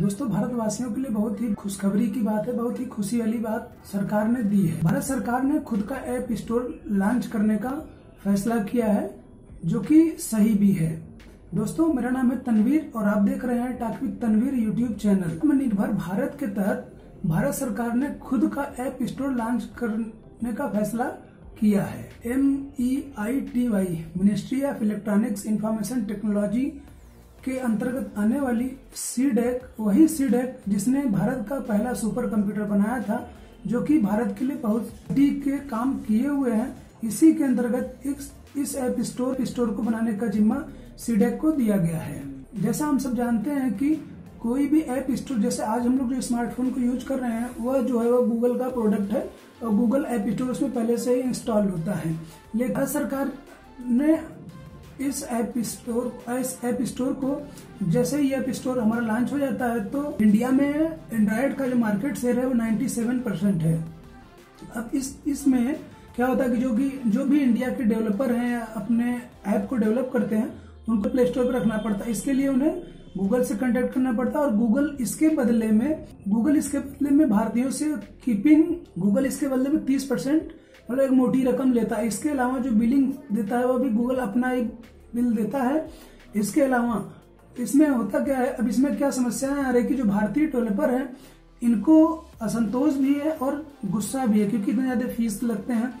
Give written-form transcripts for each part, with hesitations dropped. दोस्तों भारतवासियों के लिए बहुत ही खुशखबरी की बात है, बहुत ही खुशी वाली बात सरकार ने दी है। भारत सरकार ने खुद का ऐप स्टोर लॉन्च करने का फैसला किया है, जो कि सही भी है। दोस्तों मेरा नाम है तनवीर और आप देख रहे हैं talk with Tanveer YouTube channel. आत्मनिर्भर भारत के तहत भारत सरकार ने खुद का ऐप स्टोर लॉन्च करने का फैसला किया है। MEITY ministry of electronics information technology के अंतर्गत आने वाली सीडेक, वही सीडेक जिसने भारत का पहला सुपर कंप्यूटर बनाया था, जो कि भारत के लिए बहुत के काम किए हुए हैं, इसी के अंतर्गत इस ऐप स्टोर को बनाने का जिम्मा सीडेक को दिया गया है। जैसा हम सब जानते हैं कि कोई भी ऐप स्टोर, जैसे आज हम लोग जो स्मार्टफोन को यूज कर रहे हैं वह जो है वो गूगल का प्रोडक्ट है और गूगल ऐप स्टोर उसमें पहले से ही इंस्टॉल होता है। लेकिन भारत सरकार ने इस ऐप स्टोर को, जैसे ही ऐप स्टोर हमारा लॉन्च हो जाता है तो इंडिया में एंड्राइड का जो मार्केट शेयर है वो 97% है। अब इसमें क्या होता है कि जो भी इंडिया के डेवलपर हैं, अपने ऐप को डेवलप करते हैं, उनको प्ले स्टोर पर रखना पड़ता है। इसके लिए उन्हें गूगल से कॉन्टेक्ट करना पड़ता है और गूगल इसके बदले में भारतीयों से गूगल इसके बदले में 30% मतलब एक मोटी रकम लेता है। इसके अलावा जो बिलिंग देता है वह भी गूगल अपना ही बिल देता है। इसके अलावा इसमें होता क्या है, अब इसमें क्या समस्याएं आ रही कि जो भारतीय डेवलपर हैं इनको असंतोष भी है और गुस्सा भी है क्योंकि इतने ज्यादा फीस लगते हैं।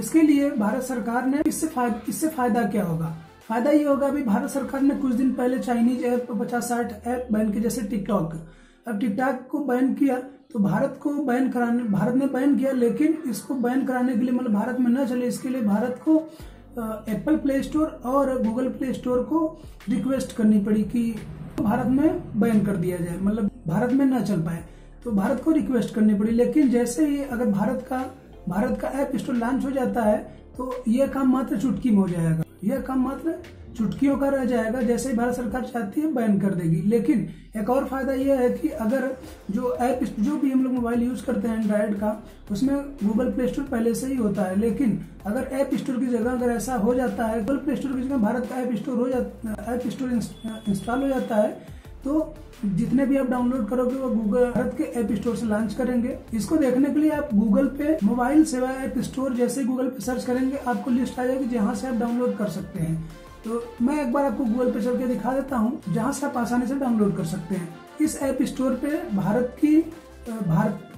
इसके लिए भारत सरकार ने इससे फायदा क्या होगा, फायदा ये होगा भी भारत सरकार ने कुछ दिन पहले चाइनीज ऐप 50-60 ऐप बैन किए, जैसे टिकटॉक। अब टिकटॉक को बैन किया तो भारत ने बैन किया, लेकिन इसको बैन कराने के लिए, मतलब भारत में न चले इसके लिए भारत को एप्पल प्ले स्टोर और गूगल प्ले स्टोर को रिक्वेस्ट करनी पड़ी कि भारत में बैन कर दिया जाए, मतलब भारत में न चल पाए तो भारत को रिक्वेस्ट करनी पड़ी। लेकिन जैसे ही अगर भारत का ऐप स्टोर लॉन्च हो जाता है तो यह काम मात्र चुटकी में हो जाएगा, यह काम मात्र चुटकियों का रह जाएगा। जैसे ही भारत सरकार चाहती है बैन कर देगी। लेकिन एक और फायदा यह है कि अगर जो ऐप, जो भी हम लोग मोबाइल यूज करते हैं एंड्राइड का, उसमें गूगल प्ले स्टोर पहले से ही होता है। लेकिन अगर ऐप स्टोर की जगह अगर ऐसा हो जाता है, गूगल प्ले स्टोर की जगह भारत का ऐप स्टोर इंस्टॉल हो जाता है, तो जितने भी आप डाउनलोड करोगे वो गूगल भारत के ऐप स्टोर से लॉन्च करेंगे। इसको देखने के लिए आप गूगल पे मोबाइल सेवा ऐप स्टोर जैसे गूगल पे सर्च करेंगे, आपको लिस्ट आ जाएगी जहाँ से आप डाउनलोड कर सकते हैं। तो मैं एक बार आपको गूगल पे चल के दिखा देता हूँ जहाँ से आप आसानी से डाउनलोड कर सकते हैं। इस ऐप स्टोर पे भारत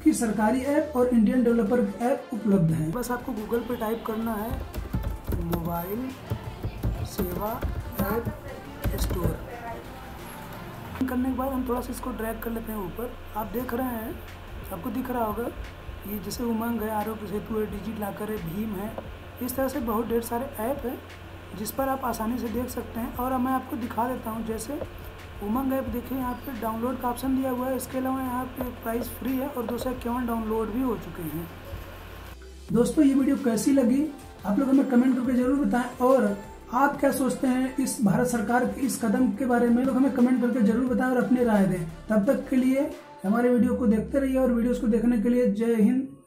की सरकारी ऐप और इंडियन डेवलपर ऐप उपलब्ध है। बस आपको गूगल पे टाइप करना है मोबाइल सेवा ऐप स्टोर। करने के बाद हम थोड़ा सा इसको ड्रैग कर लेते हैं ऊपर। आप देख रहे हैं, आपको दिख रहा होगा, ये जैसे उमंग है, आरोग्य सेतु है, डिजिट लॉकर है, भीम है, इस तरह से बहुत ढेर सारे ऐप हैं जिस पर आप आसानी से देख सकते हैं। और मैं आपको दिखा देता हूँ, जैसे उमंग ऐप देखिए, यहाँ पे डाउनलोड का ऑप्शन दिया हुआ है। इसके अलावा यहाँ पे प्राइस फ्री है और 251 डाउनलोड भी हो चुके हैं। दोस्तों ये वीडियो कैसी लगी आप लोग हमें कमेंट करके जरूर बताएं, और आप क्या सोचते हैं इस भारत सरकार के इस कदम के बारे में, लोग हमें कमेंट करके जरूर बताएं और अपनी राय दें। तब तक के लिए हमारे वीडियो को देखते रहिए और वीडियोस को देखने के लिए जय हिंद।